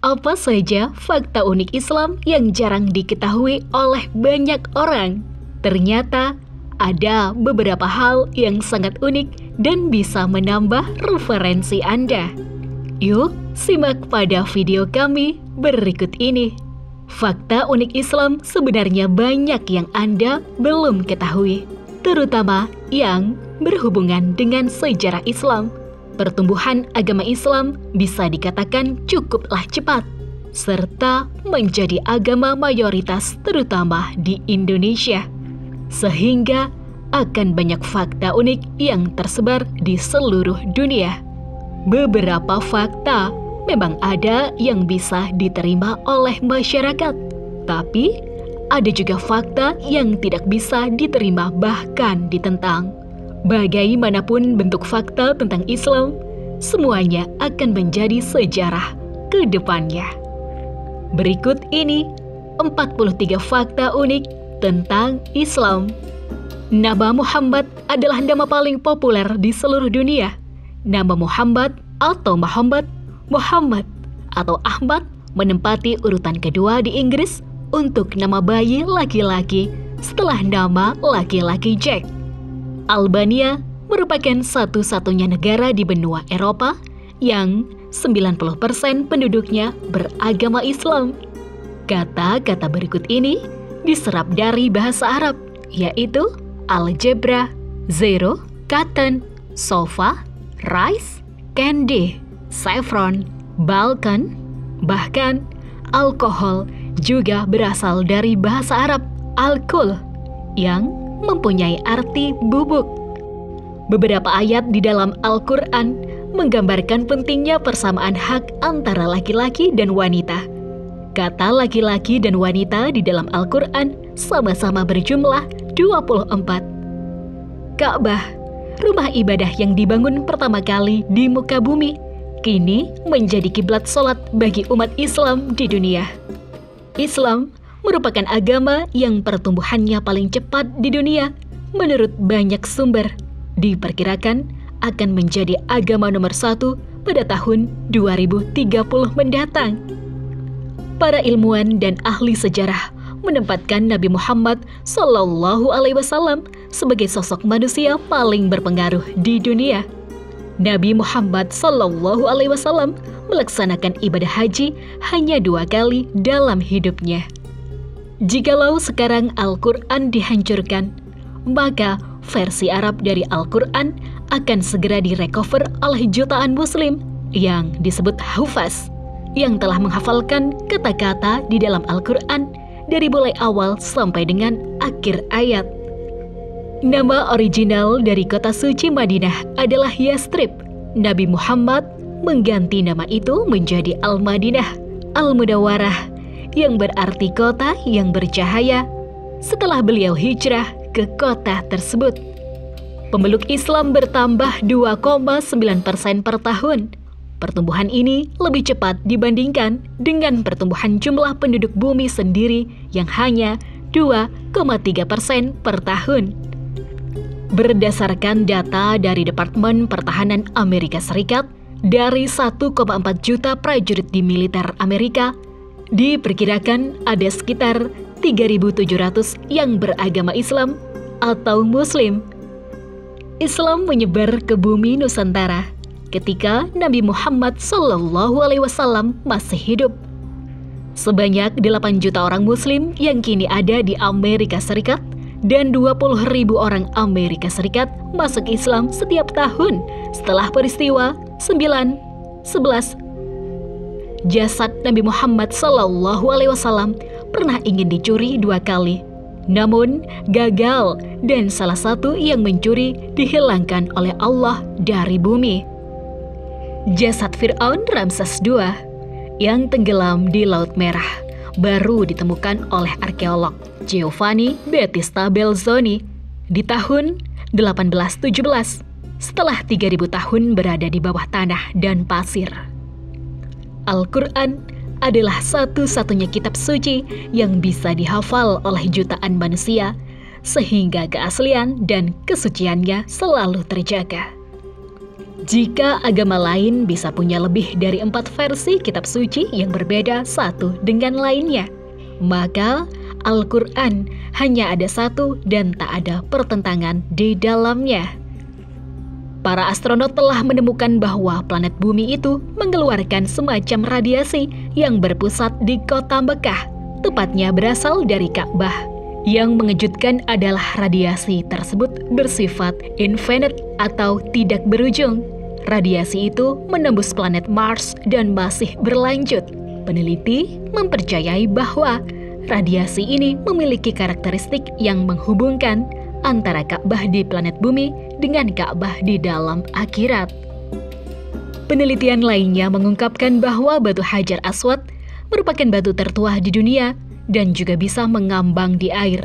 Apa saja fakta unik Islam yang jarang diketahui oleh banyak orang? Ternyata ada beberapa hal yang sangat unik dan bisa menambah referensi Anda. Yuk, simak pada video kami berikut ini. Fakta unik Islam sebenarnya banyak yang Anda belum ketahui, terutama yang berhubungan dengan sejarah Islam. Pertumbuhan agama Islam bisa dikatakan cukuplah cepat, serta menjadi agama mayoritas terutama di Indonesia. Sehingga akan banyak fakta unik yang tersebar di seluruh dunia. Beberapa fakta memang ada yang bisa diterima oleh masyarakat, tapi ada juga fakta yang tidak bisa diterima bahkan ditentang. Bagaimanapun bentuk fakta tentang Islam, semuanya akan menjadi sejarah ke depannya. Berikut ini 43 fakta unik tentang Islam. Nama Muhammad adalah nama paling populer di seluruh dunia. Nama Muhammad atau Muhammad atau Ahmad menempati urutan kedua di Inggris untuk nama bayi laki-laki setelah nama laki-laki Jack. Albania merupakan satu-satunya negara di benua Eropa yang 90% penduduknya beragama Islam. Kata-kata berikut ini diserap dari bahasa Arab, yaitu aljebra, zero, katan, sofa, rice, candy, saffron, balkan, bahkan alkohol juga berasal dari bahasa Arab, alkul, yang mempunyai arti bubuk. Beberapa ayat di dalam Al-Qur'an menggambarkan pentingnya persamaan hak antara laki-laki dan wanita. Kata laki-laki dan wanita di dalam Al-Qur'an sama-sama berjumlah 24. Ka'bah, rumah ibadah yang dibangun pertama kali di muka bumi, kini menjadi kiblat salat bagi umat Islam di dunia. Islam merupakan agama yang pertumbuhannya paling cepat di dunia. Menurut banyak sumber, diperkirakan akan menjadi agama nomor 1 pada tahun 2030 mendatang. Para ilmuwan dan ahli sejarah menempatkan Nabi Muhammad SAW sebagai sosok manusia paling berpengaruh di dunia. Nabi Muhammad SAW melaksanakan ibadah haji hanya 2 kali dalam hidupnya. Jikalau sekarang Al-Qur'an dihancurkan, maka versi Arab dari Al-Qur'an akan segera direcover oleh jutaan muslim yang disebut hufaz, yang telah menghafalkan kata-kata di dalam Al-Qur'an dari mulai awal sampai dengan akhir ayat. Nama original dari kota suci Madinah adalah Yastrib. Nabi Muhammad mengganti nama itu menjadi Al-Madinah, Al-Mudawarah, yang berarti kota yang bercahaya, setelah beliau hijrah ke kota tersebut. Pemeluk Islam bertambah 2,9% per tahun. Pertumbuhan ini lebih cepat dibandingkan dengan pertumbuhan jumlah penduduk bumi sendiri yang hanya 2,3% per tahun. Berdasarkan data dari Departemen Pertahanan Amerika Serikat, dari 1,4 juta prajurit di militer Amerika, diperkirakan ada sekitar 3.700 yang beragama Islam atau Muslim. Islam menyebar ke bumi Nusantara ketika Nabi Muhammad SAW masih hidup. Sebanyak 8 juta orang Muslim yang kini ada di Amerika Serikat dan 20.000 orang Amerika Serikat masuk Islam setiap tahun setelah peristiwa 9/11. Jasad Nabi Muhammad SAW pernah ingin dicuri 2 kali, namun gagal dan salah satu yang mencuri dihilangkan oleh Allah dari bumi. Jasad Fir'aun Ramses II yang tenggelam di Laut Merah baru ditemukan oleh arkeolog Giovanni Battista Belzoni di tahun 1817 setelah 3.000 tahun berada di bawah tanah dan pasir. Al-Qur'an adalah satu-satunya kitab suci yang bisa dihafal oleh jutaan manusia, sehingga keaslian dan kesuciannya selalu terjaga. Jika agama lain bisa punya lebih dari 4 versi kitab suci yang berbeda satu dengan lainnya, maka Al-Qur'an hanya ada satu dan tak ada pertentangan di dalamnya. Para astronot telah menemukan bahwa planet bumi itu mengeluarkan semacam radiasi yang berpusat di kota Mekah, tepatnya berasal dari Ka'bah. Yang mengejutkan adalah radiasi tersebut bersifat infinite atau tidak berujung. Radiasi itu menembus planet Mars dan masih berlanjut. Peneliti mempercayai bahwa radiasi ini memiliki karakteristik yang menghubungkan antara Ka'bah di planet bumi dengan Ka'bah di dalam akhirat. Penelitian lainnya mengungkapkan bahwa batu Hajar Aswad merupakan batu tertua di dunia dan juga bisa mengambang di air.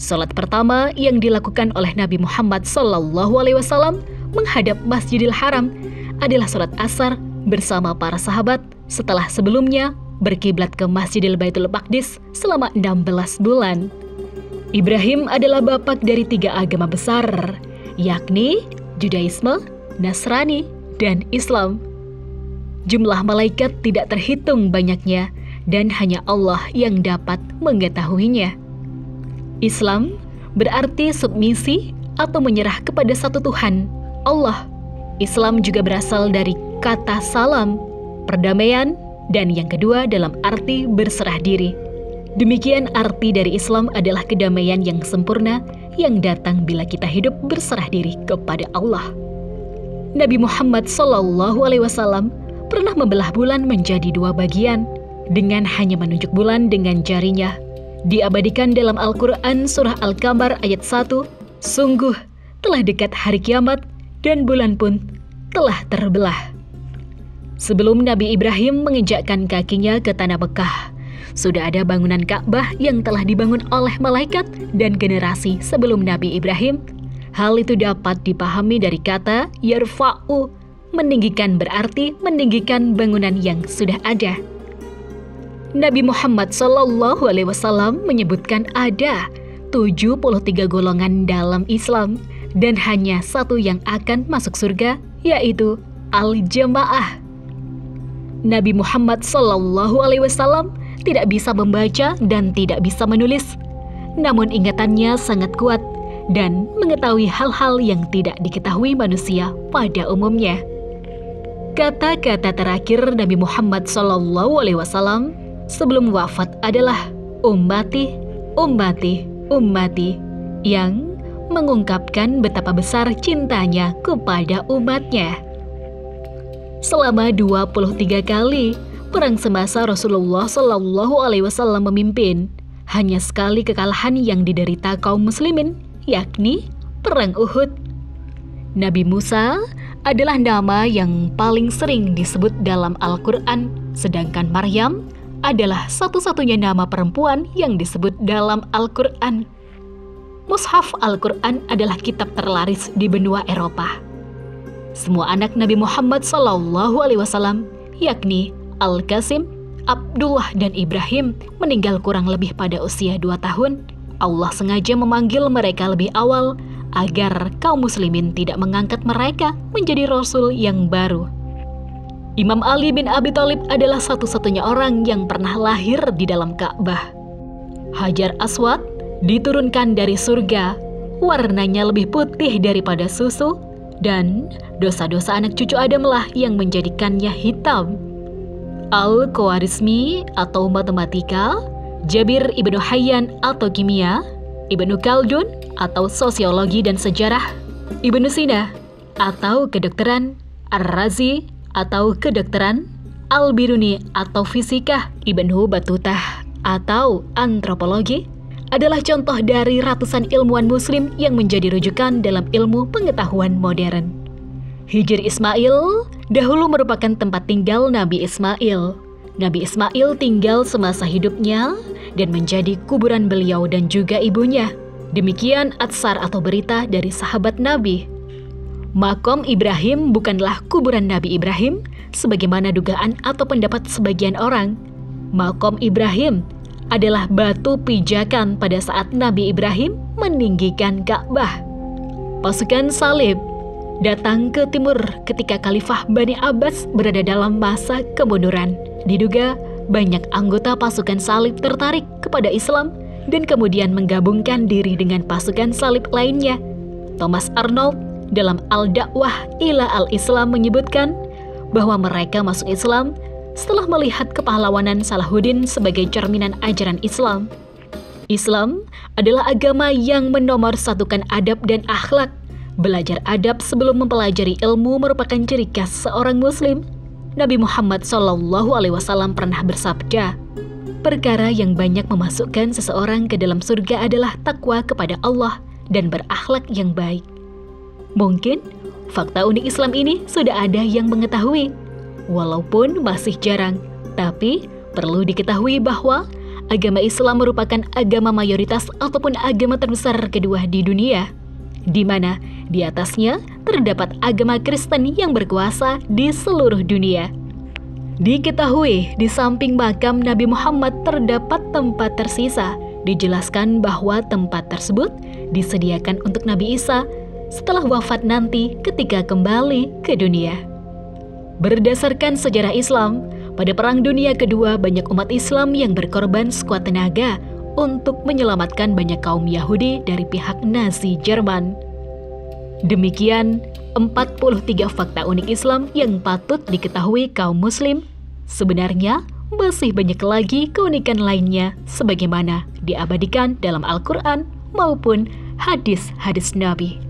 Salat pertama yang dilakukan oleh Nabi Muhammad SAW menghadap Masjidil Haram adalah salat asar bersama para sahabat setelah sebelumnya berkiblat ke Masjidil Baitul Maqdis selama 16 bulan. Ibrahim adalah bapak dari 3 agama besar, yakni Judaisme, Nasrani, dan Islam. Jumlah malaikat tidak terhitung banyaknya, dan hanya Allah yang dapat mengetahuinya. Islam berarti submisi atau menyerah kepada satu Tuhan, Allah. Islam juga berasal dari kata salam, perdamaian, dan yang kedua dalam arti berserah diri. Demikian arti dari Islam adalah kedamaian yang sempurna yang datang bila kita hidup berserah diri kepada Allah. Nabi Muhammad SAW pernah membelah bulan menjadi 2 bagian dengan hanya menunjuk bulan dengan jarinya. Diabadikan dalam Al-Qur'an surah Al-Qamar ayat 1, "Sungguh telah dekat hari kiamat dan bulan pun telah terbelah." Sebelum Nabi Ibrahim menginjakkan kakinya ke tanah Mekah, sudah ada bangunan Ka'bah yang telah dibangun oleh malaikat dan generasi sebelum Nabi Ibrahim. Hal itu dapat dipahami dari kata yarfa'u, meninggikan berarti meninggikan bangunan yang sudah ada. Nabi Muhammad SAW menyebutkan ada 73 golongan dalam Islam dan hanya satu yang akan masuk surga, yaitu Al-Jamaah. Nabi Muhammad SAW tidak bisa membaca dan tidak bisa menulis, namun ingatannya sangat kuat dan mengetahui hal-hal yang tidak diketahui manusia pada umumnya. Kata-kata terakhir Nabi Muhammad SAW sebelum wafat adalah ummati, ummati, ummati, yang mengungkapkan betapa besar cintanya kepada umatnya. Selama 23 kali perang semasa Rasulullah SAW memimpin, hanya sekali kekalahan yang diderita kaum muslimin, yakni perang Uhud. Nabi Musa adalah nama yang paling sering disebut dalam Al-Qur'an, sedangkan Maryam adalah satu-satunya nama perempuan yang disebut dalam Al-Qur'an. Mushaf Al-Qur'an adalah kitab terlaris di benua Eropa. Semua anak Nabi Muhammad SAW, yakni Al-Qasim, Abdullah, dan Ibrahim meninggal kurang lebih pada usia 2 tahun. Allah sengaja memanggil mereka lebih awal agar kaum muslimin tidak mengangkat mereka menjadi rasul yang baru. Imam Ali bin Abi Thalib adalah satu-satunya orang yang pernah lahir di dalam Ka'bah. Hajar Aswad diturunkan dari surga, warnanya lebih putih daripada susu, dan dosa-dosa anak cucu Adamlah yang menjadikannya hitam. Al-Khwarizmi atau matematika, Jabir ibnu Hayyan atau kimia, Ibnu Khaldun atau sosiologi dan sejarah, Ibn Sina atau kedokteran, Ar-Razi atau kedokteran, Al-Biruni atau fisika, Ibn Battuta atau antropologi, adalah contoh dari ratusan ilmuwan muslim yang menjadi rujukan dalam ilmu pengetahuan modern. Hijr Ismail dahulu merupakan tempat tinggal Nabi Ismail. Nabi Ismail tinggal semasa hidupnya dan menjadi kuburan beliau dan juga ibunya. Demikian atsar atau berita dari sahabat Nabi. Makom Ibrahim bukanlah kuburan Nabi Ibrahim, sebagaimana dugaan atau pendapat sebagian orang. Makom Ibrahim adalah batu pijakan pada saat Nabi Ibrahim meninggikan Ka'bah. Pasukan salib datang ke timur ketika Khalifah Bani Abbas berada dalam masa kemunduran. Diduga banyak anggota pasukan salib tertarik kepada Islam dan kemudian menggabungkan diri dengan pasukan salib lainnya. Thomas Arnold dalam Al-Dakwah ila al-Islam menyebutkan bahwa mereka masuk Islam setelah melihat kepahlawanan Salahuddin sebagai cerminan ajaran Islam. Islam adalah agama yang menomorsatukan adab dan akhlak. Belajar adab sebelum mempelajari ilmu merupakan ciri khas seorang Muslim. Nabi Muhammad SAW pernah bersabda, "Perkara yang banyak memasukkan seseorang ke dalam surga adalah takwa kepada Allah dan berakhlak yang baik." Mungkin fakta unik Islam ini sudah ada yang mengetahui, walaupun masih jarang. Tapi perlu diketahui bahwa agama Islam merupakan agama mayoritas ataupun agama terbesar kedua di dunia, di mana di atasnya terdapat agama Kristen yang berkuasa di seluruh dunia. Diketahui di samping makam Nabi Muhammad terdapat tempat tersisa. Dijelaskan bahwa tempat tersebut disediakan untuk Nabi Isa setelah wafat nanti ketika kembali ke dunia. Berdasarkan sejarah Islam, pada Perang Dunia Kedua, banyak umat Islam yang berkorban sekuat tenaga untuk menyelamatkan banyak kaum Yahudi dari pihak Nazi Jerman. Demikian 43 fakta unik Islam yang patut diketahui kaum Muslim. Sebenarnya, masih banyak lagi keunikan lainnya sebagaimana diabadikan dalam Al-Qur'an maupun hadis-hadis Nabi.